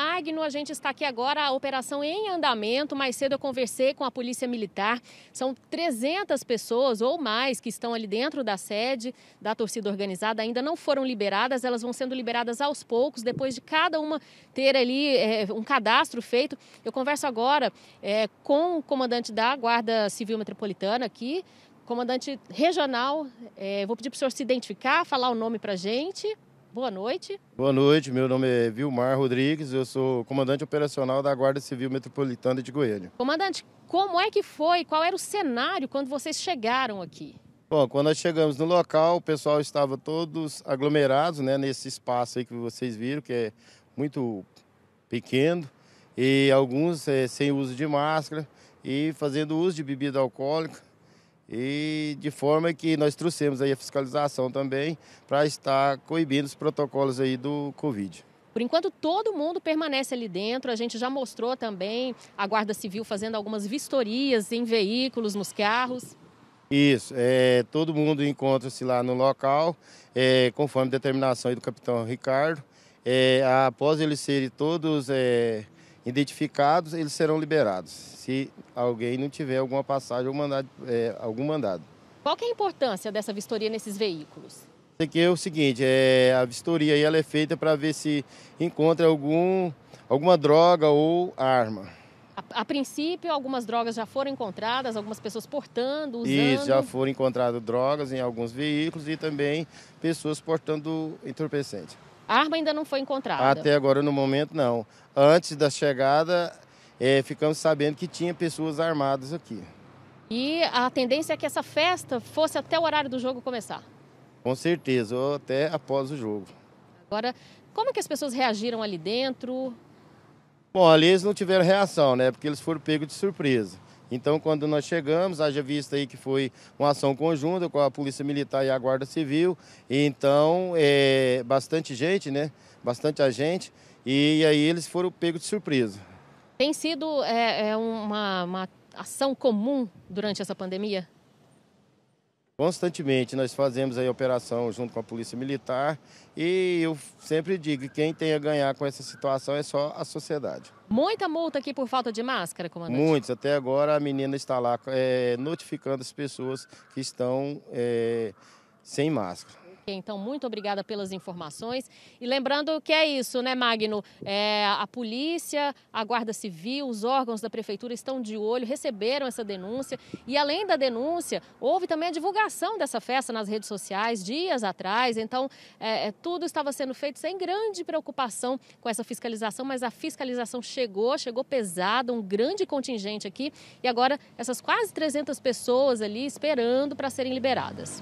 Magno, a gente está aqui agora, a operação em andamento. Mais cedo eu conversei com a Polícia Militar. São 300 pessoas ou mais que estão ali dentro da sede da torcida organizada. Ainda não foram liberadas, elas vão sendo liberadas aos poucos, depois de cada uma ter ali um cadastro feito. Eu converso agora com o comandante da Guarda Civil Metropolitana aqui, comandante regional. Vou pedir para o senhor se identificar, falar o nome para a gente. Boa noite. Boa noite, meu nome é Vilmar Rodrigues, eu sou comandante operacional da Guarda Civil Metropolitana de Goiânia. Comandante, como é que foi? Qual era o cenário quando vocês chegaram aqui? Bom, quando nós chegamos no local, o pessoal estava todos aglomerados, né, nesse espaço aí que vocês viram, que é muito pequeno, e alguns sem uso de máscara e fazendo uso de bebida alcoólica. E de forma que nós trouxemos aí a fiscalização também para estar coibindo os protocolos aí do Covid. Por enquanto, todo mundo permanece ali dentro. A gente já mostrou também a Guarda Civil fazendo algumas vistorias em veículos, nos carros. Isso, todo mundo encontra-se lá no local, conforme a determinação aí do capitão Ricardo. Após eles serem todos identificados, eles serão liberados, se alguém não tiver alguma passagem ou mandado, algum mandado. Qual que é a importância dessa vistoria nesses veículos? Aqui é o seguinte, a vistoria aí, ela é feita para ver se encontra alguma droga ou arma. A princípio, algumas drogas já foram encontradas, algumas pessoas portando, usando. Isso, já foram encontradas drogas em alguns veículos e também pessoas portando entorpecente. A arma ainda não foi encontrada? Até agora, no momento, não. Antes da chegada, ficamos sabendo que tinha pessoas armadas aqui. E a tendência é que essa festa fosse até o horário do jogo começar? Com certeza, ou até após o jogo. Agora, como é que as pessoas reagiram ali dentro? Bom, ali eles não tiveram reação, né? Porque eles foram pegos de surpresa. Então, quando nós chegamos, haja vista aí que foi uma ação conjunta com a Polícia Militar e a Guarda Civil. Então, bastante gente, né? Bastante agente. E aí eles foram pegos de surpresa. Tem sido uma ação comum durante essa pandemia? Constantemente, nós fazemos aí a operação junto com a Polícia Militar e eu sempre digo que quem tem a ganhar com essa situação é só a sociedade. Muita multa aqui por falta de máscara, comandante? Muitos, até agora a menina está lá notificando as pessoas que estão sem máscara. Ok, então muito obrigada pelas informações e lembrando que é isso, né, Magno? A polícia, a Guarda Civil, os órgãos da prefeitura estão de olho, receberam essa denúncia e além da denúncia, houve também a divulgação dessa festa nas redes sociais dias atrás, então tudo estava sendo feito sem grande preocupação com essa fiscalização, mas a fiscalização chegou pesada, um grande contingente aqui e agora essas quase 300 pessoas ali esperando para serem liberadas.